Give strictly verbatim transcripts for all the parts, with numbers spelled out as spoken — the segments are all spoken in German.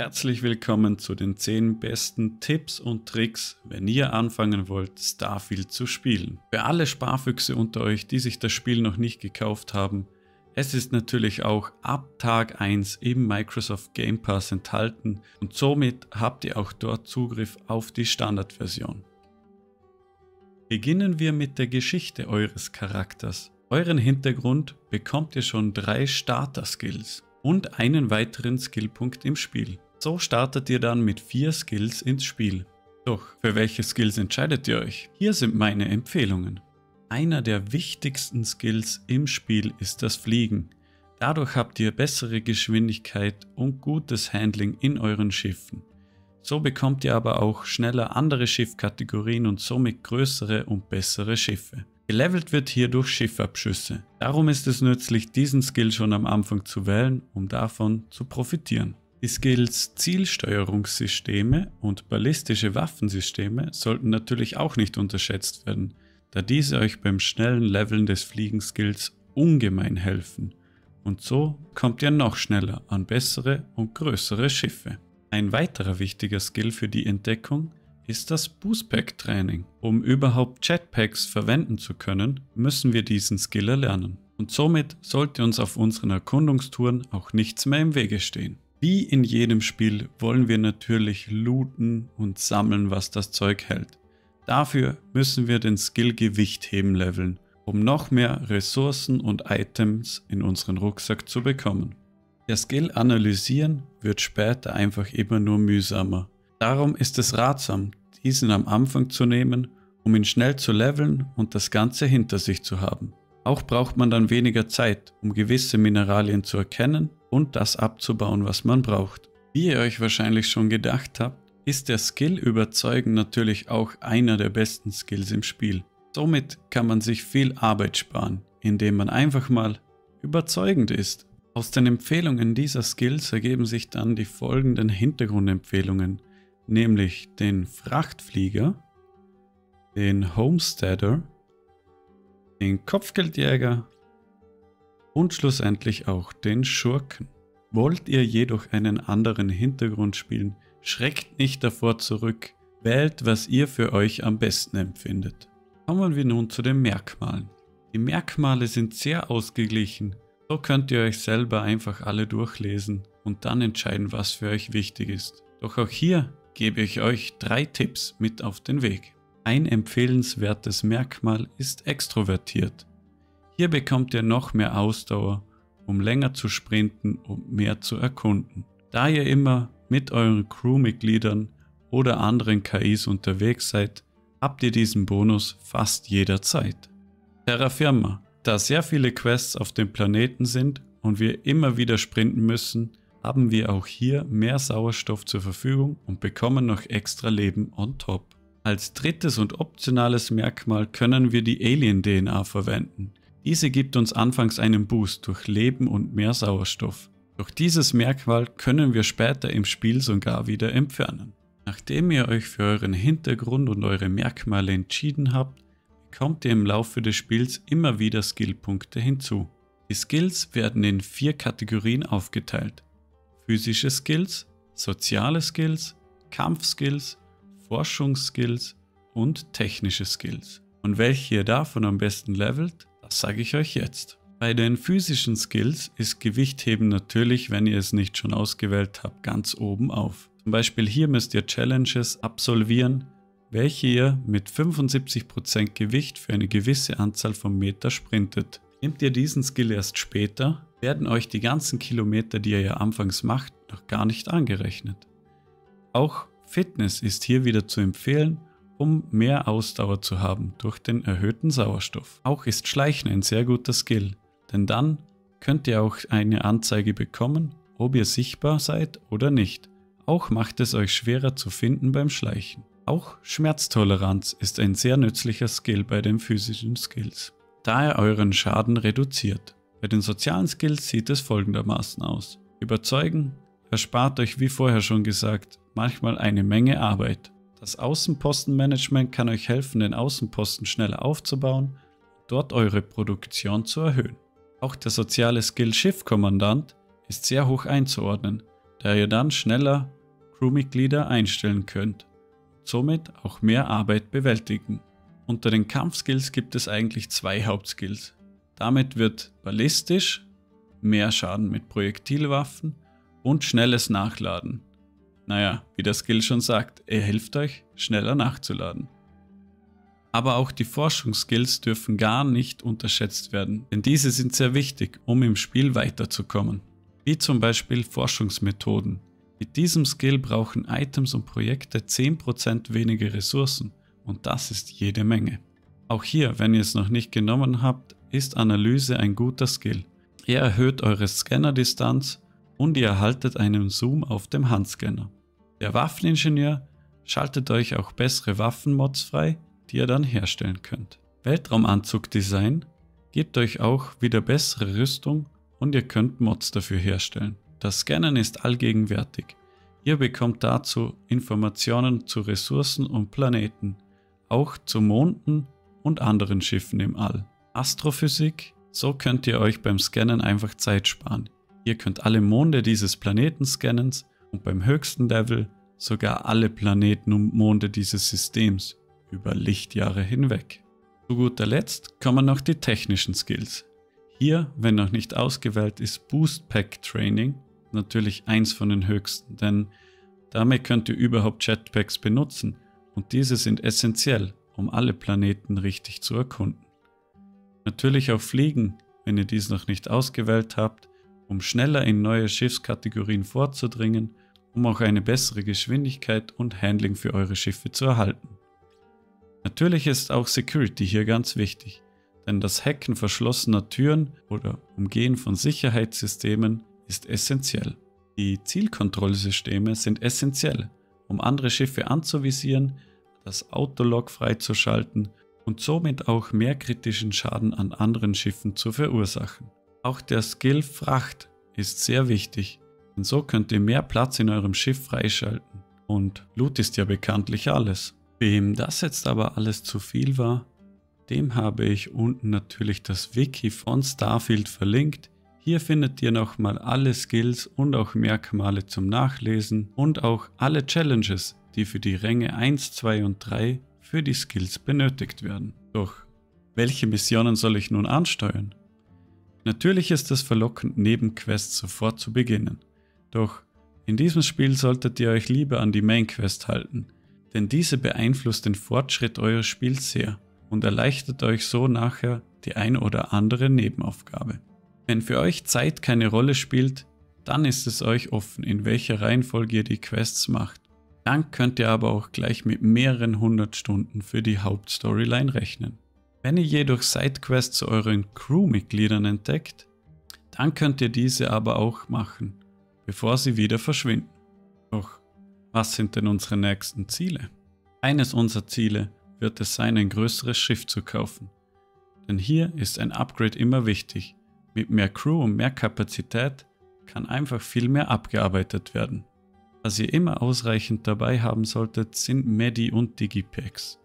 Herzlich willkommen zu den zehn besten Tipps und Tricks, wenn ihr anfangen wollt, Starfield zu spielen. Für alle Sparfüchse unter euch, die sich das Spiel noch nicht gekauft haben, es ist natürlich auch ab Tag eins im Microsoft Game Pass enthalten und somit habt ihr auch dort Zugriff auf die Standardversion. Beginnen wir mit der Geschichte eures Charakters. Euren Hintergrund bekommt ihr schon drei Starter-Skills und einen weiteren Skillpunkt im Spiel. So startet ihr dann mit vier Skills ins Spiel. Doch für welche Skills entscheidet ihr euch? Hier sind meine Empfehlungen. Einer der wichtigsten Skills im Spiel ist das Fliegen. Dadurch habt ihr bessere Geschwindigkeit und gutes Handling in euren Schiffen. So bekommt ihr aber auch schneller andere Schiffkategorien und somit größere und bessere Schiffe. Gelevelt wird hier durch Schiffabschüsse. Darum ist es nützlich, diesen Skill schon am Anfang zu wählen, um davon zu profitieren. Die Skills Zielsteuerungssysteme und ballistische Waffensysteme sollten natürlich auch nicht unterschätzt werden, da diese euch beim schnellen Leveln des Fliegen-Skills ungemein helfen. Und so kommt ihr noch schneller an bessere und größere Schiffe. Ein weiterer wichtiger Skill für die Entdeckung ist das Boostpack-Training. Um überhaupt Jetpacks verwenden zu können, müssen wir diesen Skill erlernen. Und somit sollte uns auf unseren Erkundungstouren auch nichts mehr im Wege stehen. Wie in jedem Spiel wollen wir natürlich looten und sammeln, was das Zeug hält. Dafür müssen wir den Skill Gewichtheben leveln, um noch mehr Ressourcen und Items in unseren Rucksack zu bekommen. Der Skill Analysieren wird später einfach immer nur mühsamer. Darum ist es ratsam, diesen am Anfang zu nehmen, um ihn schnell zu leveln und das Ganze hinter sich zu haben. Auch braucht man dann weniger Zeit, um gewisse Mineralien zu erkennen und das abzubauen, was man braucht. Wie ihr euch wahrscheinlich schon gedacht habt, ist der Skill Überzeugen natürlich auch einer der besten Skills im Spiel. Somit kann man sich viel Arbeit sparen, indem man einfach mal überzeugend ist. Aus den Empfehlungen dieser Skills ergeben sich dann die folgenden Hintergrundempfehlungen, nämlich den Frachtflieger, den Homesteader, den Kopfgeldjäger und schlussendlich auch den Schurken. Wollt ihr jedoch einen anderen Hintergrund spielen, schreckt nicht davor zurück, wählt, was ihr für euch am besten empfindet. Kommen wir nun zu den Merkmalen. Die Merkmale sind sehr ausgeglichen, so könnt ihr euch selber einfach alle durchlesen und dann entscheiden, was für euch wichtig ist. Doch auch hier gebe ich euch drei Tipps mit auf den Weg. Ein empfehlenswertes Merkmal ist extrovertiert. Hier bekommt ihr noch mehr Ausdauer, um länger zu sprinten und mehr zu erkunden. Da ihr immer mit euren Crewmitgliedern oder anderen K Is unterwegs seid, habt ihr diesen Bonus fast jederzeit. Terra Firma. Da sehr viele Quests auf dem Planeten sind und wir immer wieder sprinten müssen, haben wir auch hier mehr Sauerstoff zur Verfügung und bekommen noch extra Leben on top. Als drittes und optionales Merkmal können wir die Alien-D N A verwenden. Diese gibt uns anfangs einen Boost durch Leben und mehr Sauerstoff. Doch dieses Merkmal können wir später im Spiel sogar wieder entfernen. Nachdem ihr euch für euren Hintergrund und eure Merkmale entschieden habt, bekommt ihr im Laufe des Spiels immer wieder Skillpunkte hinzu. Die Skills werden in vier Kategorien aufgeteilt: physische Skills, soziale Skills, Kampfskills, Forschungsskills und technische Skills. Und welche ihr davon am besten levelt, das sage ich euch jetzt. Bei den physischen Skills ist Gewichtheben natürlich, wenn ihr es nicht schon ausgewählt habt, ganz oben auf. Zum Beispiel hier müsst ihr Challenges absolvieren, welche ihr mit fünfundsiebzig Prozent Gewicht für eine gewisse Anzahl von Meter sprintet. Nehmt ihr diesen Skill erst später, werden euch die ganzen Kilometer, die ihr ja anfangs macht, noch gar nicht angerechnet. Auch Fitness ist hier wieder zu empfehlen, um mehr Ausdauer zu haben durch den erhöhten Sauerstoff. Auch ist Schleichen ein sehr guter Skill, denn dann könnt ihr auch eine Anzeige bekommen, ob ihr sichtbar seid oder nicht. Auch macht es euch schwerer zu finden beim Schleichen. Auch Schmerztoleranz ist ein sehr nützlicher Skill bei den physischen Skills, da er euren Schaden reduziert. Bei den sozialen Skills sieht es folgendermaßen aus. Überzeugen erspart euch, wie vorher schon gesagt, manchmal eine Menge Arbeit. Das Außenpostenmanagement kann euch helfen, den Außenposten schneller aufzubauen, dort eure Produktion zu erhöhen. Auch der soziale Skill Schiffkommandant ist sehr hoch einzuordnen, da ihr dann schneller Crewmitglieder einstellen könnt, somit auch mehr Arbeit bewältigen. Unter den Kampfskills gibt es eigentlich zwei Hauptskills. Damit wird ballistisch mehr Schaden mit Projektilwaffen und schnelles Nachladen. Naja, wie der Skill schon sagt, er hilft euch, schneller nachzuladen. Aber auch die Forschungsskills dürfen gar nicht unterschätzt werden, denn diese sind sehr wichtig, um im Spiel weiterzukommen. Wie zum Beispiel Forschungsmethoden. Mit diesem Skill brauchen Items und Projekte zehn Prozent weniger Ressourcen und das ist jede Menge. Auch hier, wenn ihr es noch nicht genommen habt, ist Analyse ein guter Skill. Er erhöht eure Scannerdistanz und ihr erhaltet einen Zoom auf dem Handscanner. Der Waffeningenieur schaltet euch auch bessere Waffenmods frei, die ihr dann herstellen könnt. Weltraumanzug-Design gibt euch auch wieder bessere Rüstung und ihr könnt Mods dafür herstellen. Das Scannen ist allgegenwärtig. Ihr bekommt dazu Informationen zu Ressourcen und Planeten, auch zu Monden und anderen Schiffen im All. Astrophysik, so könnt ihr euch beim Scannen einfach Zeit sparen. Ihr könnt alle Monde dieses Planeten scannen und beim höchsten Level sogar alle Planeten und Monde dieses Systems über Lichtjahre hinweg. Zu guter Letzt kommen noch die technischen Skills. Hier, wenn noch nicht ausgewählt, ist Boost Pack Training natürlich eins von den höchsten, denn damit könnt ihr überhaupt Jetpacks benutzen und diese sind essentiell, um alle Planeten richtig zu erkunden. Natürlich auch Fliegen, wenn ihr dies noch nicht ausgewählt habt, um schneller in neue Schiffskategorien vorzudringen, um auch eine bessere Geschwindigkeit und Handling für eure Schiffe zu erhalten. Natürlich ist auch Security hier ganz wichtig, denn das Hacken verschlossener Türen oder Umgehen von Sicherheitssystemen ist essentiell. Die Zielkontrollsysteme sind essentiell, um andere Schiffe anzuvisieren, das Autolog freizuschalten und somit auch mehr kritischen Schaden an anderen Schiffen zu verursachen. Auch der Skill Fracht ist sehr wichtig, denn so könnt ihr mehr Platz in eurem Schiff freischalten und Loot ist ja bekanntlich alles. Wem das jetzt aber alles zu viel war, dem habe ich unten natürlich das Wiki von Starfield verlinkt. Hier findet ihr nochmal alle Skills und auch Merkmale zum Nachlesen und auch alle Challenges, die für die Ränge eins, zwei und drei für die Skills benötigt werden. Doch welche Missionen soll ich nun ansteuern? Natürlich ist es verlockend, Nebenquests sofort zu beginnen. Doch in diesem Spiel solltet ihr euch lieber an die Mainquest halten, denn diese beeinflusst den Fortschritt eures Spiels sehr und erleichtert euch so nachher die ein oder andere Nebenaufgabe. Wenn für euch Zeit keine Rolle spielt, dann ist es euch offen, in welcher Reihenfolge ihr die Quests macht. Dann könnt ihr aber auch gleich mit mehreren hundert Stunden für die Hauptstoryline rechnen. Wenn ihr jedoch Sidequests zu euren Crewmitgliedern entdeckt, dann könnt ihr diese aber auch machen, bevor sie wieder verschwinden. Doch was sind denn unsere nächsten Ziele? Eines unserer Ziele wird es sein, ein größeres Schiff zu kaufen. Denn hier ist ein Upgrade immer wichtig. Mit mehr Crew und mehr Kapazität kann einfach viel mehr abgearbeitet werden. Was ihr immer ausreichend dabei haben solltet, sind Medi- und Digipacks.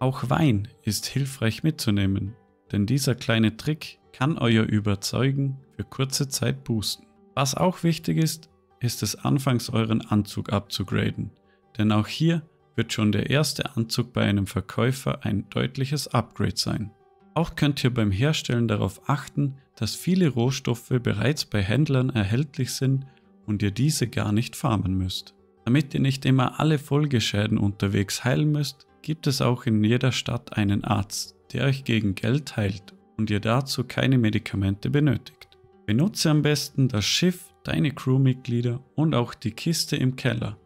Auch Wein ist hilfreich mitzunehmen, denn dieser kleine Trick kann euer Überzeugen für kurze Zeit boosten. Was auch wichtig ist, ist es anfangs euren Anzug abzugraden, denn auch hier wird schon der erste Anzug bei einem Verkäufer ein deutliches Upgrade sein. Auch könnt ihr beim Herstellen darauf achten, dass viele Rohstoffe bereits bei Händlern erhältlich sind und ihr diese gar nicht farmen müsst. Damit ihr nicht immer alle Folgeschäden unterwegs heilen müsst, gibt es auch in jeder Stadt einen Arzt, der euch gegen Geld heilt und ihr dazu keine Medikamente benötigt. Benutze am besten das Schiff, deine Crewmitglieder und auch die Kiste im Keller,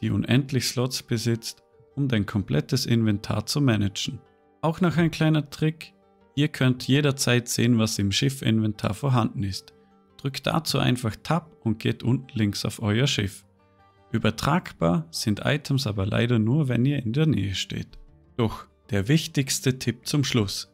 die unendlich Slots besitzt, um dein komplettes Inventar zu managen. Auch noch ein kleiner Trick, ihr könnt jederzeit sehen, was im Schiff-Inventar vorhanden ist. Drückt dazu einfach Tab und geht unten links auf euer Schiff. Übertragbar sind Items aber leider nur, wenn ihr in der Nähe steht. Doch der wichtigste Tipp zum Schluss: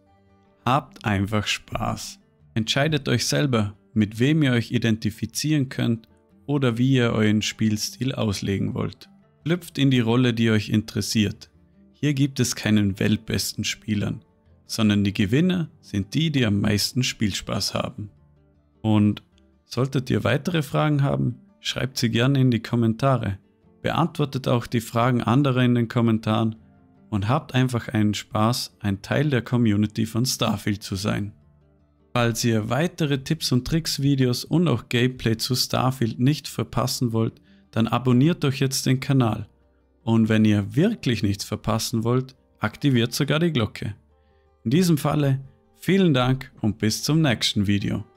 Habt einfach Spaß. Entscheidet euch selber, mit wem ihr euch identifizieren könnt oder wie ihr euren Spielstil auslegen wollt. Schlüpft in die Rolle, die euch interessiert. Hier gibt es keinen weltbesten Spielern, sondern die Gewinner sind die, die am meisten Spielspaß haben. Und solltet ihr weitere Fragen haben, Schreibt sie gerne in die Kommentare. Beantwortet auch die Fragen anderer in den Kommentaren und habt einfach einen Spaß, ein Teil der Community von Starfield zu sein. Falls ihr weitere Tipps und Tricks Videos und auch Gameplay zu Starfield nicht verpassen wollt, dann abonniert doch jetzt den Kanal. Und wenn ihr wirklich nichts verpassen wollt, aktiviert sogar die Glocke. In diesem Falle vielen Dank und bis zum nächsten Video.